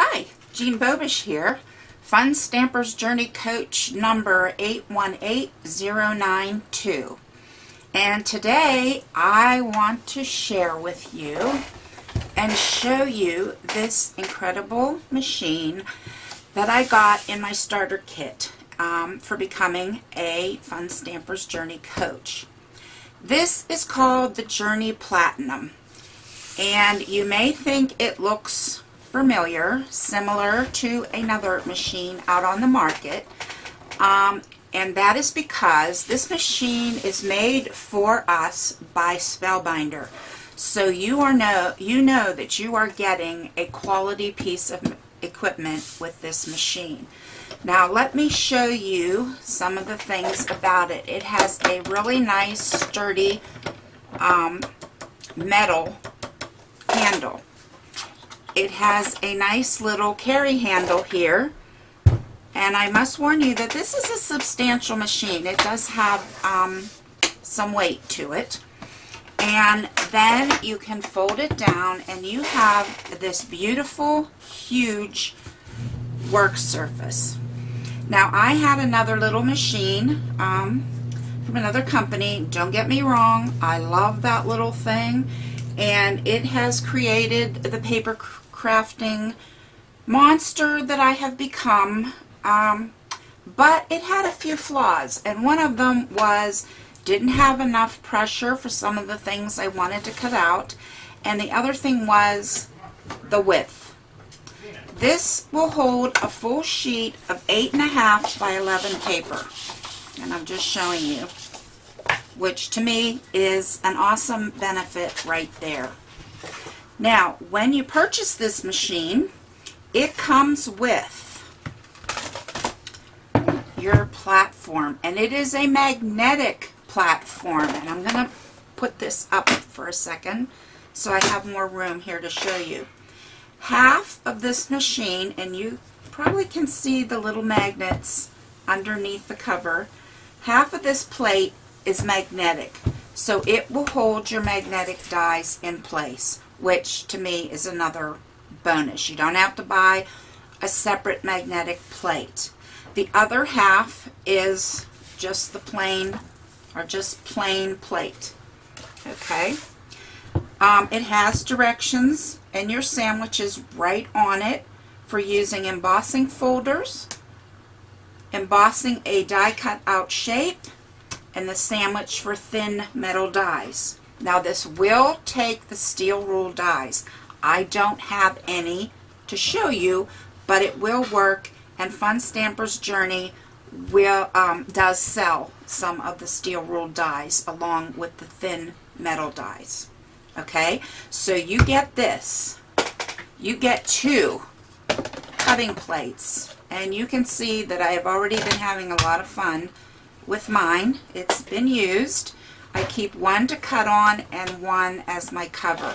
Hi, Jeanne Bobish here, Fun Stampers Journey coach number 818092. And today I want to share with you and show you this incredible machine that I got in my starter kit for becoming a Fun Stampers Journey coach. This is called the Journey Platinum, and you may think it looks familiar, similar to another machine out on the market, and that is because this machine is made for us by Spellbinder. So you know that you are getting a quality piece of equipment with this machine. Now let me show you some of the things about it. It has a really nice sturdy metal handle. It has a nice little carry handle here, and I must warn you that this is a substantial machine. It does have some weight to it, and then you can fold it down and you have this beautiful huge work surface. Now I had another little machine from another company. Don't get me wrong, I love that little thing, and it has created the paper crafting monster that I have become, but it had a few flaws, and one of them was didn't have enough pressure for some of the things I wanted to cut out, and the other thing was the width. This will hold a full sheet of 8.5 by 11 paper, and I'm just showing you, which to me is an awesome benefit right there. Now, when you purchase this machine, it comes with your platform, and it is a magnetic platform, and I'm going to put this up for a second so I have more room here to show you. Half of this machine, and you probably can see the little magnets underneath the cover, half of this plate is magnetic, so it will hold your magnetic dies in place, which to me is another bonus. You don't have to buy a separate magnetic plate. The other half is just the plain, or just plain plate. Okay, it has directions and your sandwiches right on it for using embossing folders, embossing a die cut out shape, and the sandwich for thin metal dies. Now this will take the steel rule dies. I don't have any to show you, but it will work, and Fun Stampers Journey will does sell some of the steel rule dies along with the thin metal dies. Okay, so you get this. You get two cutting plates, and you can see that I have already been having a lot of fun with mine. It's been used. I keep one to cut on and one as my cover,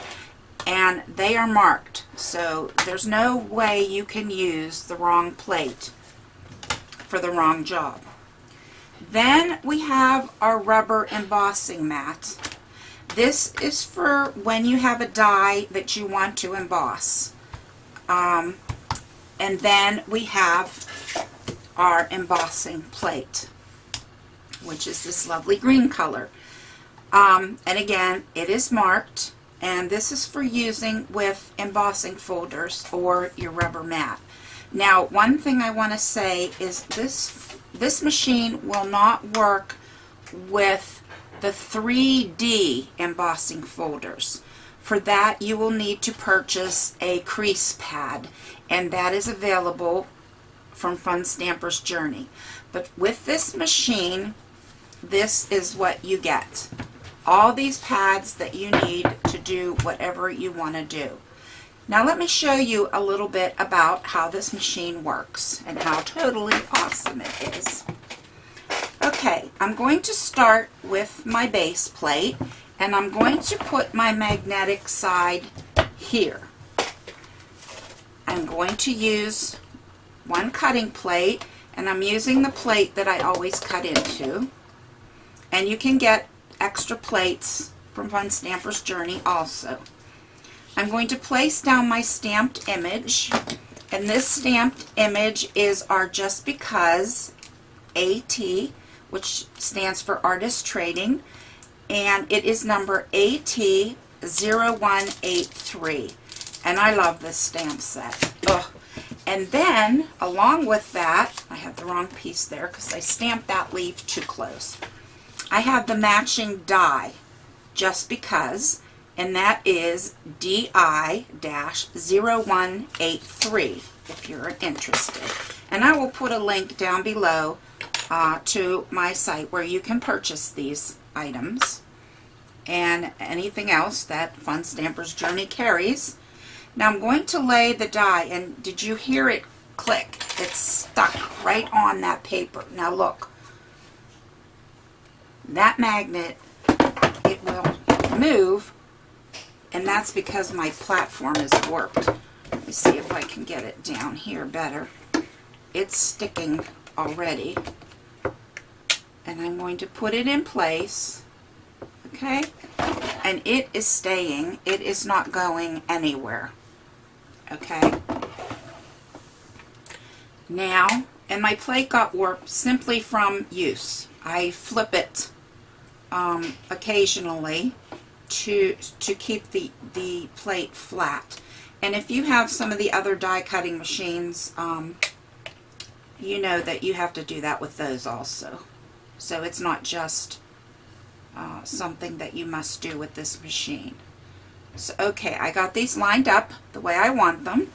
and they are marked, so there's no way you can use the wrong plate for the wrong job. Then we have our rubber embossing mat. This is for when you have a die that you want to emboss, and then we have our embossing plate, which is this lovely green color. And again, it is marked, and this is for using with embossing folders or your rubber mat. Now, one thing I want to say is this machine will not work with the 3D embossing folders. For that, you will need to purchase a crease pad, and that is available from Fun Stampers Journey. But with this machine, this is what you get. All these pads that you need to do whatever you want to do. Now let me show you a little bit about how this machine works and how totally awesome it is. Okay, I'm going to start with my base plate, and I'm going to put my magnetic side here. I'm going to use one cutting plate, and I'm using the plate that I always cut into. And you can get extra plates from Fun Stampers Journey also. I'm going to place down my stamped image, And this stamped image is our Just Because AT, which stands for Artist Trading, and it is number AT0183. And I love this stamp set. Ugh. And then, along with that, I had the wrong piece there because I stamped that leaf too close. I have the matching die, Just Because, and that is DI-0183, if you're interested. And I will put a link down below to my site where you can purchase these items and anything else that Fun Stampers Journey carries. Now I'm going to lay the die, and did you hear it click? It's stuck right on that paper. Now look, that magnet, it will move, and that's because my platform is warped. Let me see if I can get it down here better. It's sticking already, and I'm going to put it in place. Okay, and it is staying. It is not going anywhere. Okay. Now, and my plate got warped simply from use. I flip it occasionally to keep the plate flat. And if you have some of the other die cutting machines, you know that you have to do that with those also. So it's not just something that you must do with this machine. So, okay, I got these lined up the way I want them,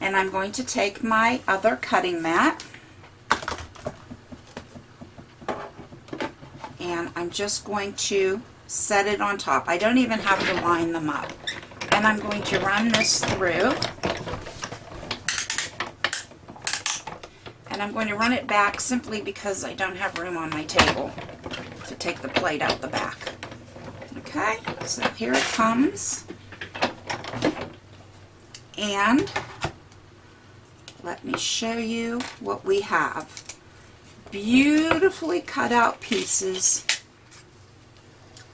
and I'm going to take my other cutting mat, and I'm just going to set it on top. I don't even have to line them up. And I'm going to run this through, and I'm going to run it back simply because I don't have room on my table to take the plate out the back. Okay, so here it comes, and let me show you what we have. Beautifully cut out pieces,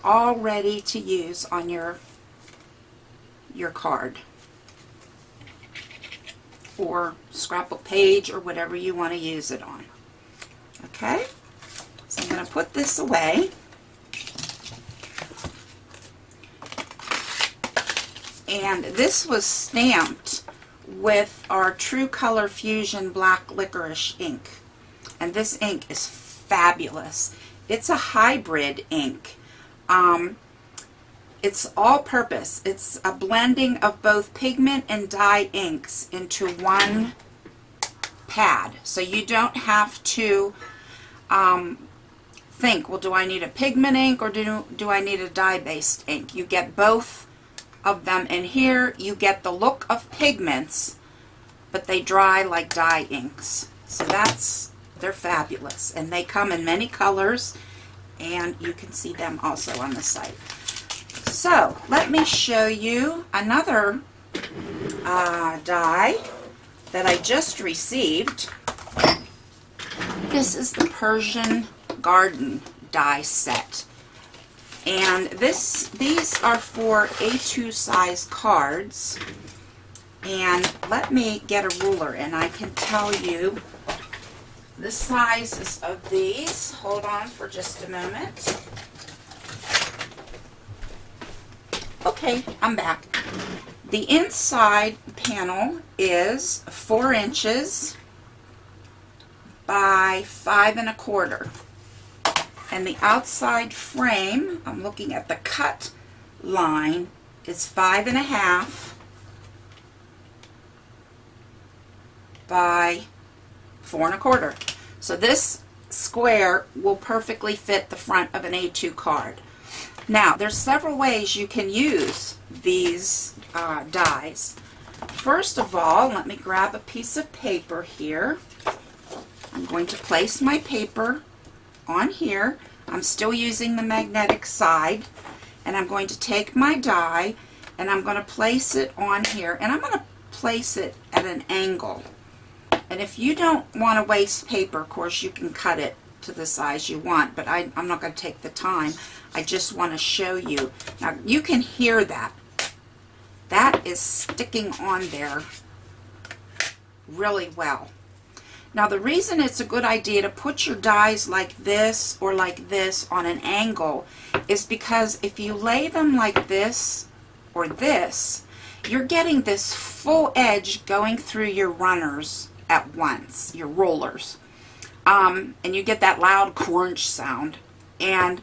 all ready to use on your card or scrapbook page or whatever you want to use it on. Okay, so I'm going to put this away, and this was stamped with our True Color Fusion Black Licorice ink. And this ink is fabulous. It's a hybrid ink. It's all-purpose. It's a blending of both pigment and dye inks into one pad. So you don't have to think, well, do I need a pigment ink or do I need a dye-based ink? You get both of them in here. You get the look of pigments, but they dry like dye inks. So that's... they're fabulous, and they come in many colors, and you can see them also on the site. So let me show you another die that I just received. This is the Persian Garden die set, and these are for A2 size cards. And let me get a ruler, and I can tell you the sizes of these. Hold on for just a moment. Okay, I'm back. The inside panel is 4 inches by 5 1/4. And the outside frame, I'm looking at the cut line, is 5 1/2 by 4 1/4. So this square will perfectly fit the front of an A2 card. Now, there's several ways you can use these dies. First of all, let me grab a piece of paper here. I'm going to place my paper on here. I'm still using the magnetic side, and I'm going to take my die, and I'm going to place it on here, and I'm going to place it at an angle. And if you don't want to waste paper, of course, you can cut it to the size you want, but I'm not going to take the time. I just want to show you. Now, you can hear that. That is sticking on there really well. Now the reason it's a good idea to put your dies like this or like this on an angle is because if you lay them like this or this, you're getting this full edge going through your runners at once, your rollers, and you get that loud crunch sound. And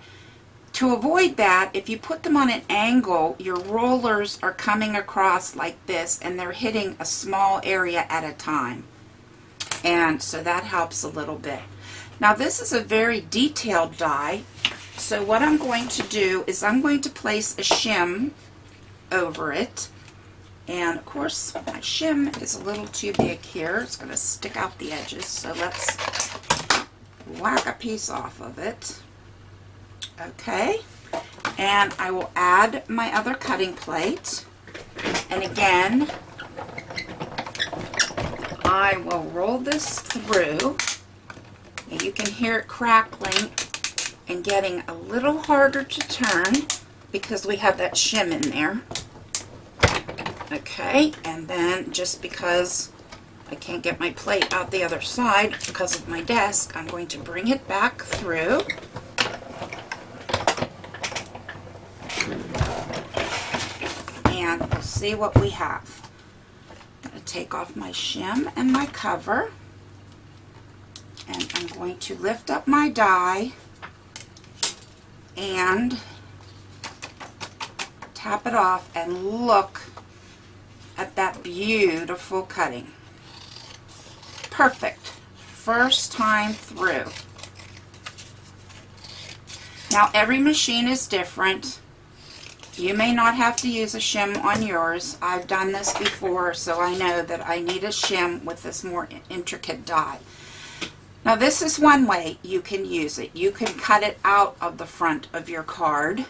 to avoid that, if you put them on an angle, your rollers are coming across like this and they're hitting a small area at a time. And so that helps a little bit. Now this is a very detailed die, so what I'm going to do is I'm going to place a shim over it, and of course my shim is a little too big here, it's going to stick out the edges, so let's whack a piece off of it. Okay, and I will add my other cutting plate, and again I will roll this through, and you can hear it crackling and getting a little harder to turn because we have that shim in there. Okay, and then just because I can't get my plate out the other side because of my desk, I'm going to bring it back through. And we'll see what we have. Take off my shim and my cover, and I'm going to lift up my die and tap it off, and look at that beautiful cutting. Perfect. First time through. Now every machine is different. You may not have to use a shim on yours. I've done this before, so I know that I need a shim with this more intricate die. Now this is one way you can use it. You can cut it out of the front of your card,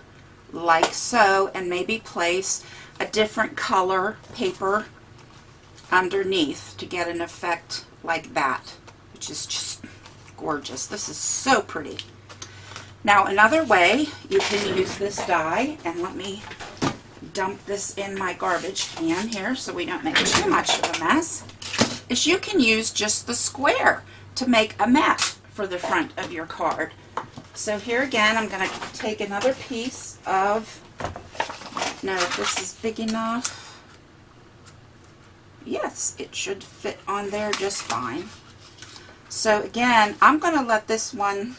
like so, and maybe place a different color paper underneath to get an effect like that, which is just gorgeous. This is so pretty. Now another way you can use this die, and let me dump this in my garbage can here so we don't make too much of a mess, is you can use just the square to make a map for the front of your card. So here again I'm going to take another piece of, I don't know if this is big enough. Yes, it should fit on there just fine. So again, I'm going to let this one,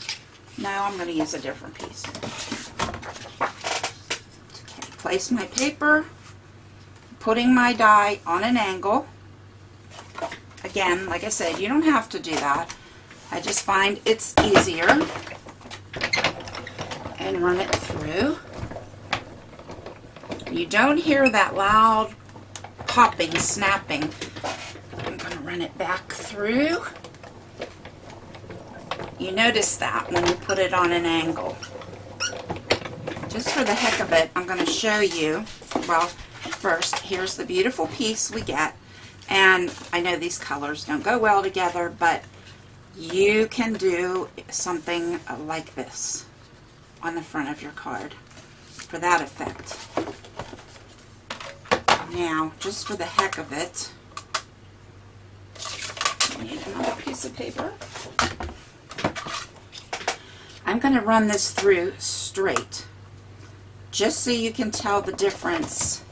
now I'm going to use a different piece. Okay, place my paper, putting my die on an angle. Again, like I said, you don't have to do that. I just find it's easier, and run it through. You don't hear that loud popping, snapping. I'm going to run it back through. You notice that when you put it on an angle. Just for the heck of it, I'm going to show you, well, first, here's the beautiful piece we get, and I know these colors don't go well together, but you can do something like this on the front of your card for that effect. Now, just for the heck of it, I need another piece of paper. I'm going to run this through straight, just so you can tell the difference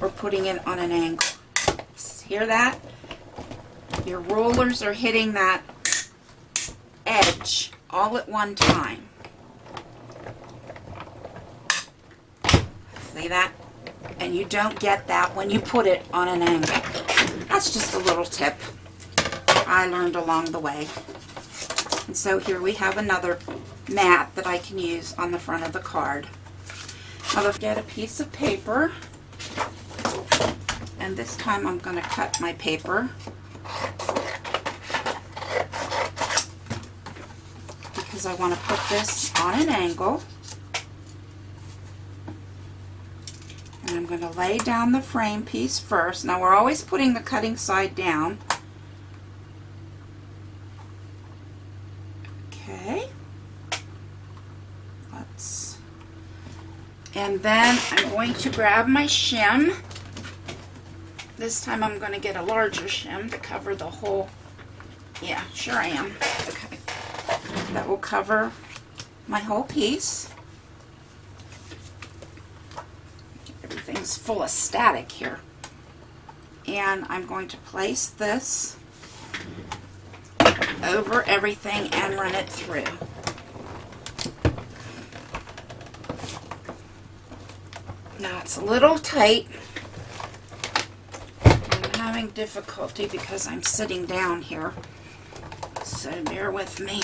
or putting it on an angle. Hear that? Your rollers are hitting that edge all at one time. See that? And you don't get that when you put it on an angle. That's just a little tip I learned along the way. And so here we have another mat that I can use on the front of the card. I'll get a piece of paper, and this time I'm going to cut my paper, because I want to put this on an angle, and I'm going to lay down the frame piece first. Now we're always putting the cutting side down. And then I'm going to grab my shim. This time I'm going to get a larger shim to cover the whole. Yeah, sure I am. Okay. That will cover my whole piece. Everything's full of static here. And I'm going to place this over everything and run it through. Now it's a little tight. I'm having difficulty because I'm sitting down here, so bear with me.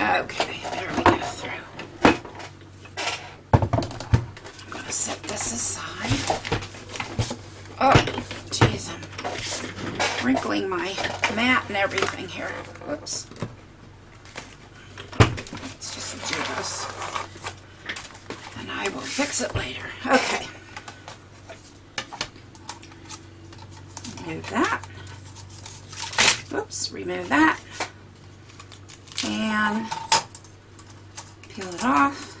Okay, there we go through. I'm going to set this aside. Oh, jeez, I'm wrinkling my mat and everything here. Whoops. Let's just do this, and I will fix it later. Okay. Remove that. Whoops, remove that. And peel it off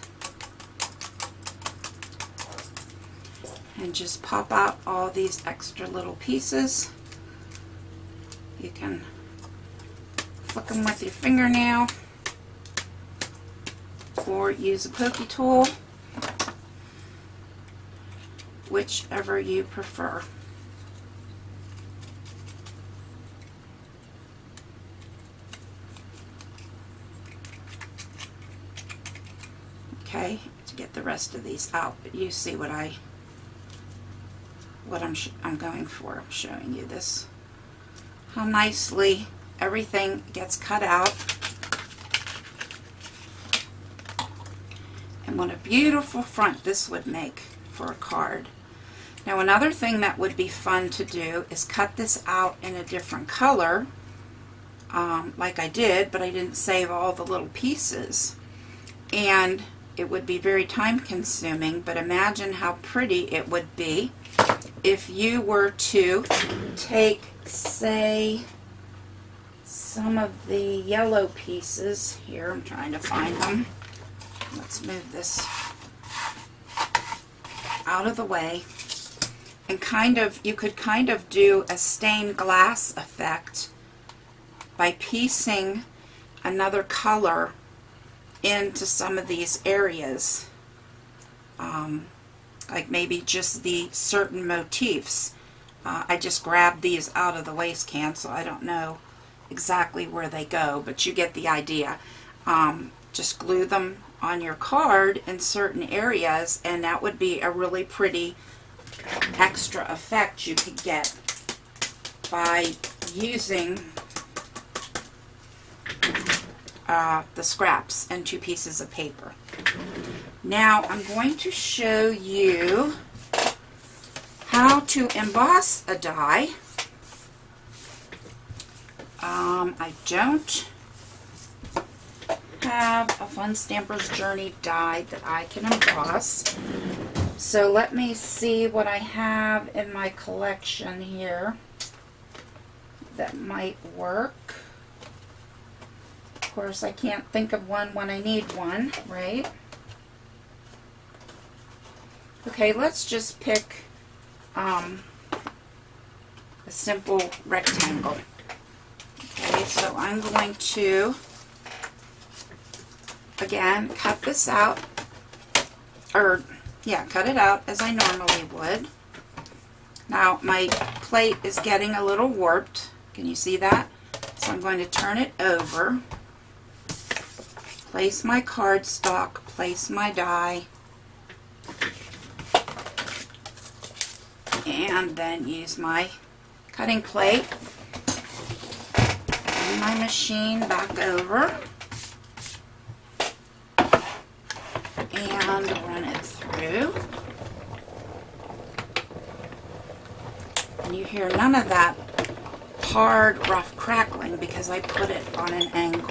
and just pop out all these extra little pieces. You can flick them with your fingernail or use a pokey tool, whichever you prefer. Okay, to get the rest of these out, but you see what I'm going for. I'm showing you this, how nicely everything gets cut out, and what a beautiful front this would make for a card. Now another thing that would be fun to do is cut this out in a different color, like I did, but I didn't save all the little pieces, and it would be very time consuming, but imagine how pretty it would be if you were to take, say, some of the yellow pieces here. I'm trying to find them. Let's move this out of the way. And you could kind of do a stained glass effect by piecing another color into some of these areas, like maybe just the certain motifs. I just grabbed these out of the waste can, so I don't know exactly where they go, but you get the idea. Just glue them on your card in certain areas, and that would be a really pretty extra effect you could get by using the scraps and two pieces of paper. Now I'm going to show you how to emboss a die. I don't have a Fun Stampers Journey die that I can emboss, so let me see what I have in my collection here that might work. Of course, I can't think of one when I need one, right? Okay, let's just pick a simple rectangle. Okay, so I'm going to, again, cut this out, or yeah, cut it out as I normally would. Now, my plate is getting a little warped. Can you see that? So I'm going to turn it over. Place my cardstock, place my die, and then use my cutting plate and my machine back over and run it through. And you hear none of that hard, rough crackling because I put it on an angle.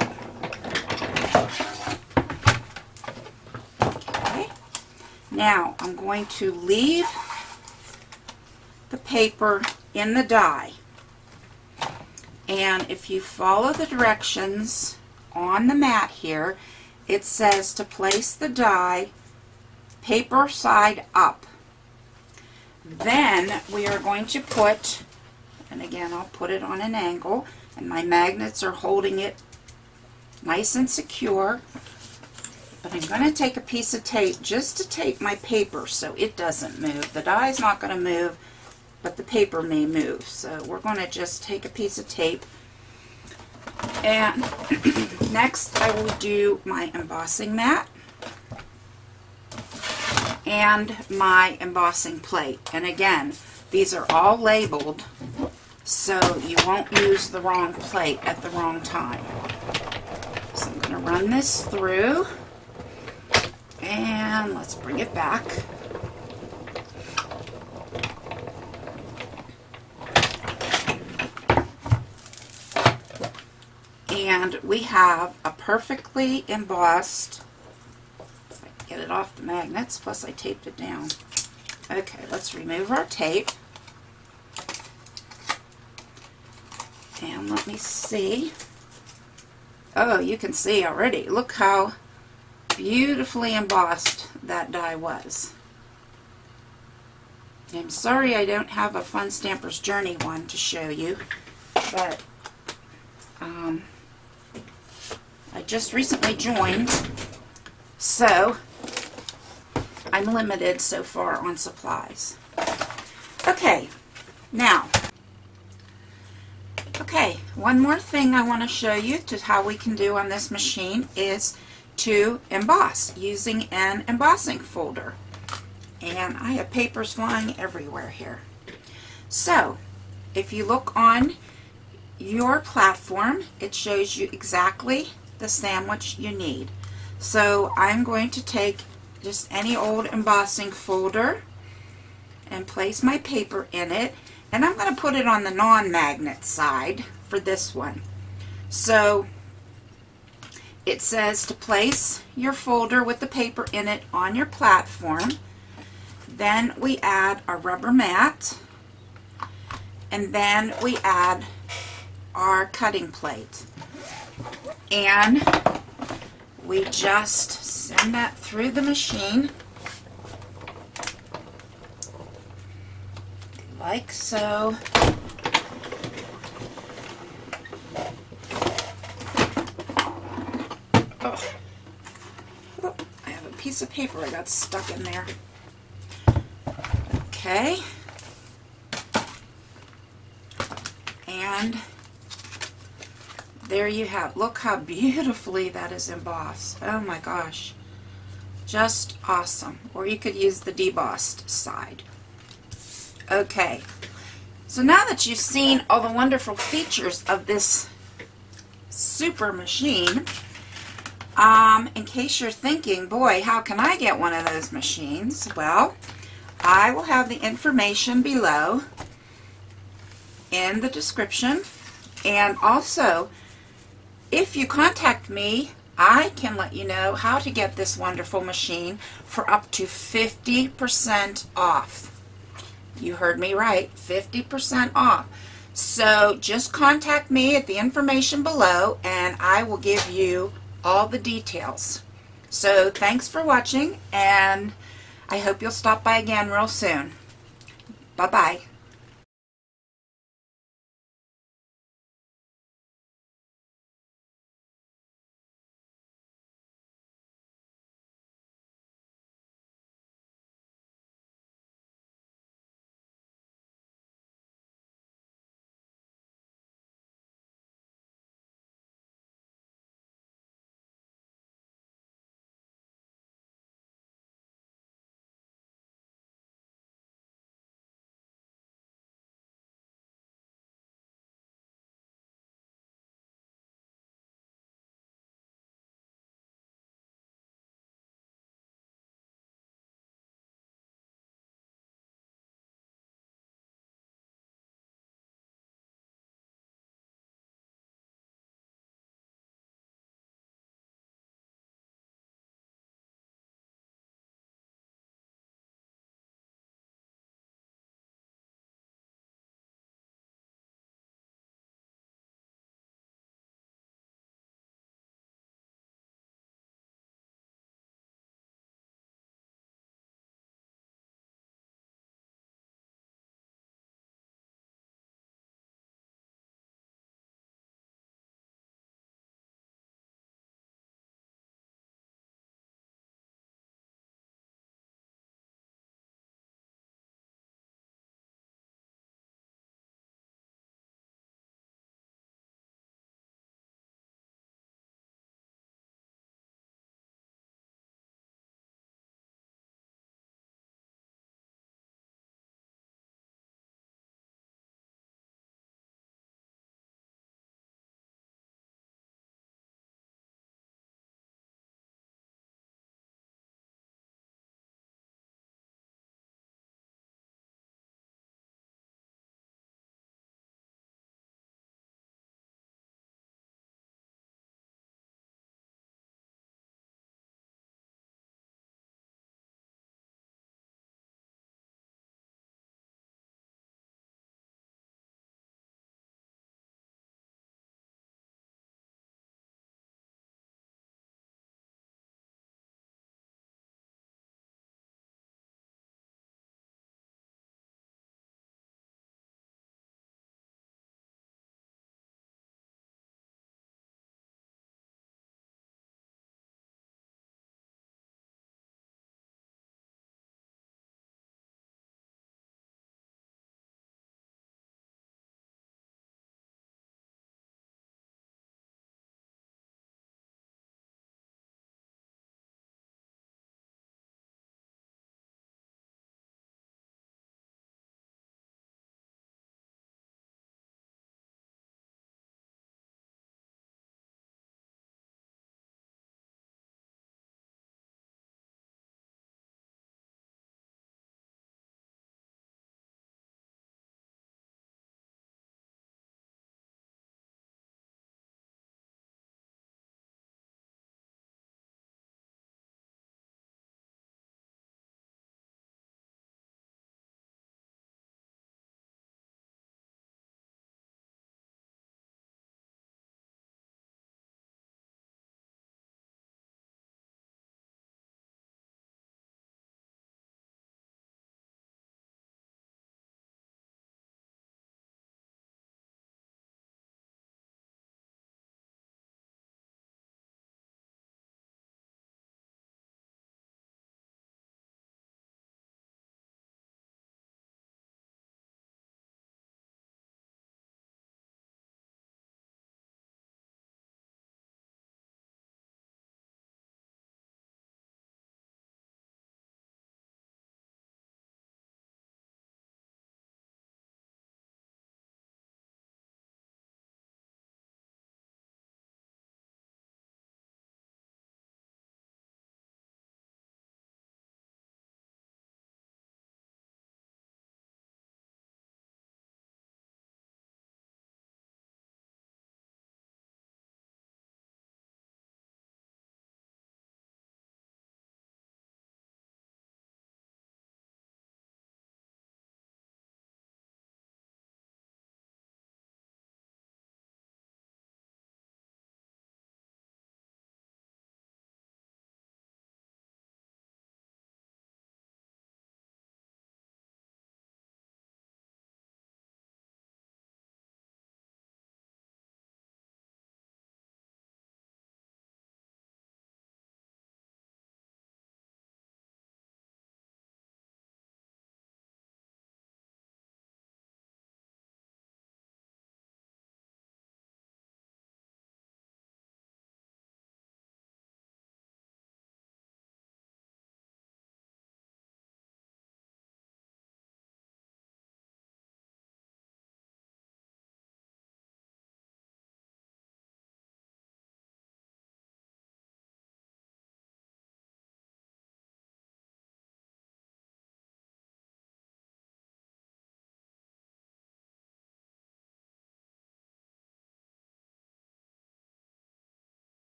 Now I'm going to leave the paper in the die. And if you follow the directions on the mat here, it says to place the die paper side up. Then we are going to put, and again I'll put it on an angle, and my magnets are holding it nice and secure, but I'm going to take a piece of tape just to tape my paper so it doesn't move. The die is not going to move, but the paper may move, so we're going to just take a piece of tape. And next I will do my embossing mat and my embossing plate. And again, these are all labeled so you won't use the wrong plate at the wrong time. So I'm going to run this through, and let's bring it back. And we have a perfectly embossed, if I can get it off the magnets, plus I taped it down. Okay, let's remove our tape. And let me see. Oh, you can see already. Look how beautifully embossed that die was. I'm sorry I don't have a Fun Stampers Journey one to show you, but I just recently joined, so I'm limited so far on supplies. Okay, now, one more thing I want to show you to how we can do on this machine is to emboss using an embossing folder. And I have papers flying everywhere here. So, if you look on your platform, it shows you exactly the sandwich you need. So I'm going to take just any old embossing folder and place my paper in it, and I'm going to put it on the non-magnet side for this one. So it says to place your folder with the paper in it on your platform. Then we add our rubber mat, and then we add our cutting plate, and we just send that through the machine like so. Oh. Oh, I have a piece of paper I got stuck in there. Okay, and there you have. Look how beautifully that is embossed. Oh my gosh. Just awesome. Or you could use the debossed side. Okay. So now that you've seen all the wonderful features of this super machine, in case you're thinking, boy, how can I get one of those machines? Well, I will have the information below in the description, and also, if you contact me, I can let you know how to get this wonderful machine for up to 50% off. You heard me right, 50% off. So just contact me at the information below, and I will give you all the details. So thanks for watching, and I hope you'll stop by again real soon. Bye-bye.